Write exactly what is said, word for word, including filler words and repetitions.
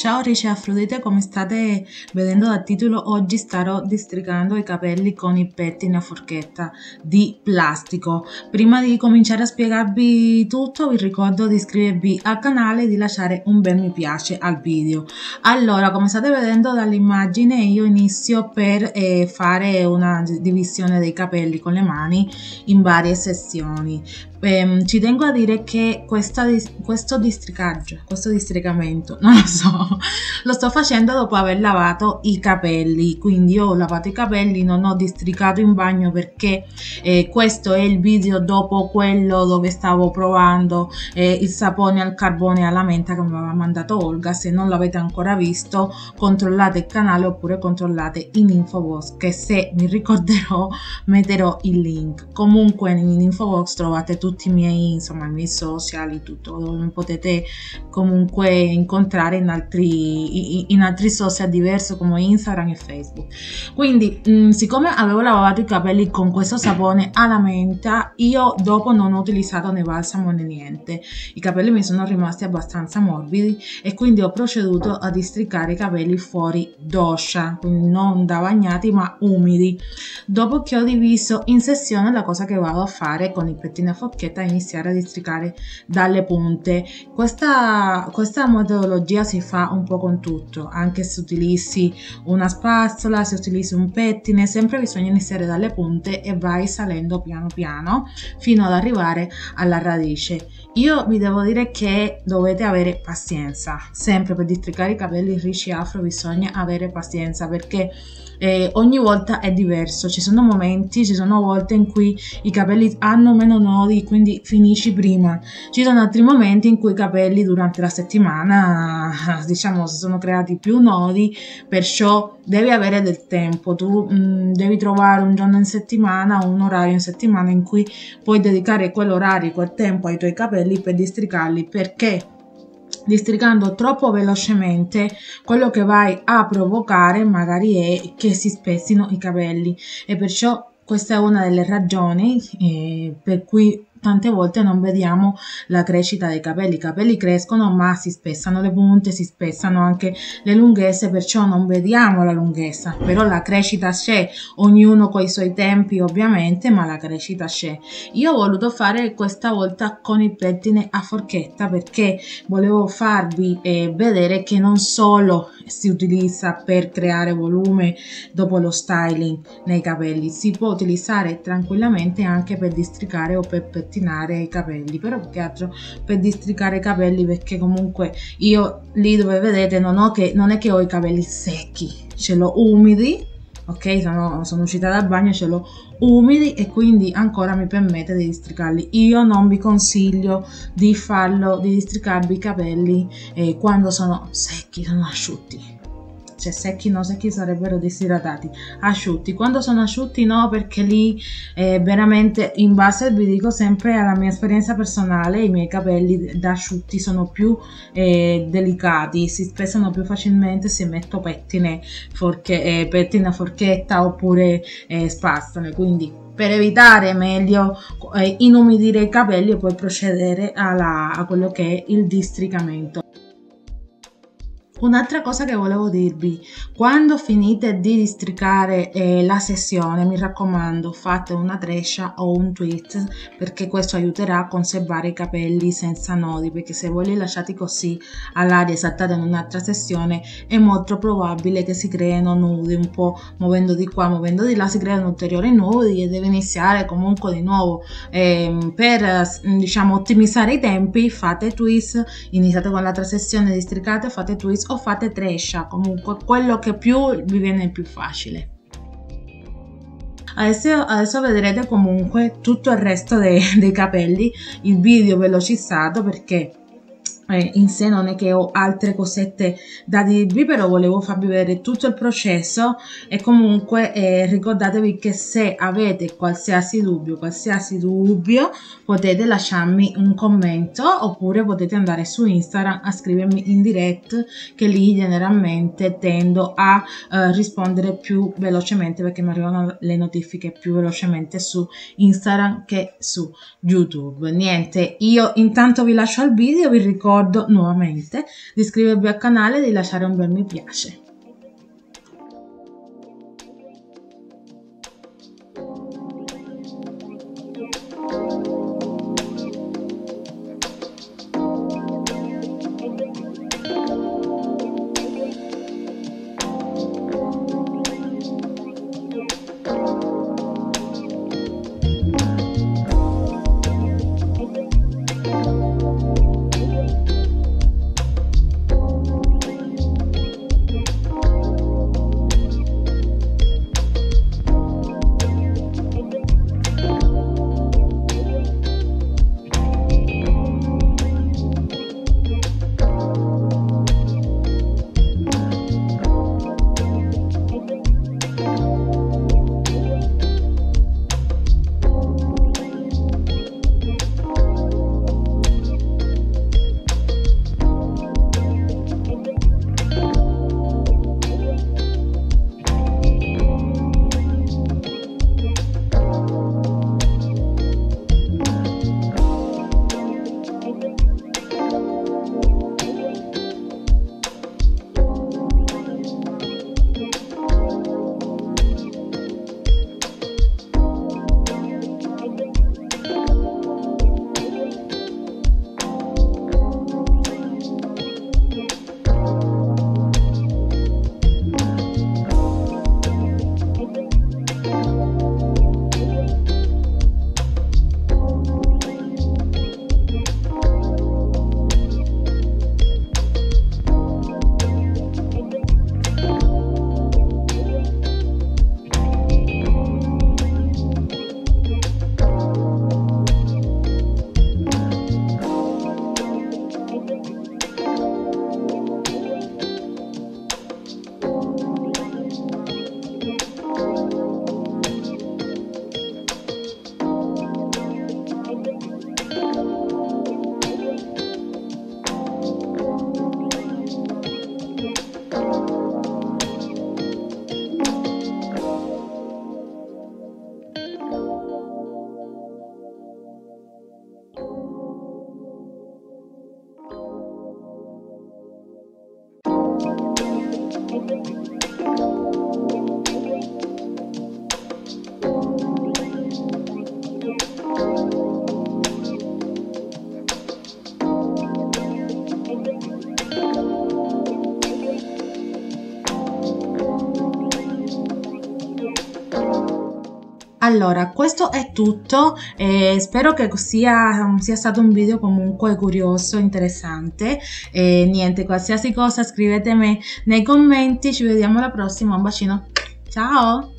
Ciao Ricci e Afrodite, come state vedendo dal titolo, oggi starò districando i capelli con i petti in una forchetta di plastico. Prima di cominciare a spiegarvi tutto vi ricordo di iscrivervi al canale e di lasciare un bel mi piace al video. Allora, come state vedendo dall'immagine, io inizio per eh, fare una divisione dei capelli con le mani in varie sezioni. Eh, ci tengo a dire che questa, questo districaggio, questo districamento, non lo so, lo sto facendo dopo aver lavato i capelli, quindi io ho lavato i capelli, non ho districato in bagno perché eh, questo è il video dopo quello dove stavo provando eh, il sapone al carbone e alla menta che mi aveva mandato Olga. Se non l'avete ancora visto, controllate il canale oppure controllate in infobox, che se mi ricorderò metterò il link. Comunque in infobox trovate tutto tutti i miei, insomma, i miei social, tutto, dove mi potete comunque incontrare in altri, in altri social diversi come Instagram e Facebook. Quindi mh, siccome avevo lavato i capelli con questo sapone alla menta, io dopo non ho utilizzato né balsamo né niente, i capelli mi sono rimasti abbastanza morbidi e quindi ho proceduto a districare i capelli fuori doccia, quindi non da bagnati ma umidi. Dopo che ho diviso in sezione, la cosa che vado a fare con il pettine forte a iniziare a districare dalle punte. Questa, questa metodologia si fa un po' con tutto, anche se utilizzi una spazzola, se utilizzi un pettine, sempre bisogna iniziare dalle punte e vai salendo piano piano fino ad arrivare alla radice. Io vi devo dire che dovete avere pazienza, sempre per districare i capelli ricci afro bisogna avere pazienza, perché eh, ogni volta è diverso, ci sono momenti, ci sono volte in cui i capelli hanno meno nodi, quindi finisci prima, ci sono altri momenti in cui i capelli durante la settimana, diciamo, si sono creati più nodi, perciò devi avere del tempo. Tu mh, devi trovare un giorno in settimana, un orario in settimana in cui puoi dedicare quell'orario, quel tempo ai tuoi capelli per districarli, perché districando troppo velocemente quello che vai a provocare magari è che si spezzino i capelli, e perciò questa è una delle ragioni eh, per cui tante volte non vediamo la crescita dei capelli. I capelli crescono ma si spezzano le punte, si spezzano anche le lunghezze, perciò non vediamo la lunghezza, però la crescita c'è, ognuno con i suoi tempi ovviamente, ma la crescita c'è. Io ho voluto fare questa volta con il pettine a forchetta perché volevo farvi eh, vedere che non solo si utilizza per creare volume dopo lo styling nei capelli, si può utilizzare tranquillamente anche per districare o per pettinare i capelli, però più che altro per districare i capelli, perché comunque io lì dove vedete non ho che non è che ho i capelli secchi, ce l'ho umidi, ok, sono, sono uscita dal bagno, ce l'ho umidi e quindi ancora mi permette di districarli. Io non vi consiglio di farlo, di districarvi i capelli eh, quando sono secchi, sono asciutti, cioè secchi no, secchi sarebbero disidratati, asciutti, quando sono asciutti no, perché lì eh, veramente, in base, vi dico sempre alla mia esperienza personale, i miei capelli da asciutti sono più eh, delicati, si spezzano più facilmente se metto pettine, forche, eh, pettine a forchetta oppure eh, spazzole, quindi per evitare meglio eh, inumidire i capelli e poi procedere alla, a quello che è il districamento. Un'altra cosa che volevo dirvi, quando finite di districare eh, la sessione, mi raccomando, fate una treccia o un twist, perché questo aiuterà a conservare i capelli senza nodi, perché se voi li lasciate così all'aria e saltate in un'altra sessione è molto probabile che si creino nudi, un po' muovendo di qua, muovendo di là si creano ulteriori nudi e deve iniziare comunque di nuovo. Eh, per, diciamo, ottimizzare i tempi fate twist, iniziate con l'altra sessione, districate, fate twist o fate trescia, comunque quello che più vi viene più facile. Adesso, adesso vedrete comunque tutto il resto dei, dei capelli, il video velocizzato perché eh, in sé non è che ho altre cosette da dirvi, però volevo farvi vedere tutto il processo e comunque eh, ricordatevi che se avete qualsiasi dubbio, qualsiasi dubbio potete lasciarmi un commento oppure potete andare su Instagram a scrivermi in direct, che lì generalmente tendo a eh, rispondere più velocemente perché mi arrivano le notifiche più velocemente su Instagram che su YouTube. Niente, io intanto vi lascio al video, vi ricordo ricordo nuovamente di iscrivervi al canale e di lasciare un bel mi piace. Allora, questo è tutto, eh, spero che sia, sia stato un video comunque curioso, interessante. E eh, niente, qualsiasi cosa scrivetemi nei commenti, ci vediamo alla prossima, un bacino, ciao!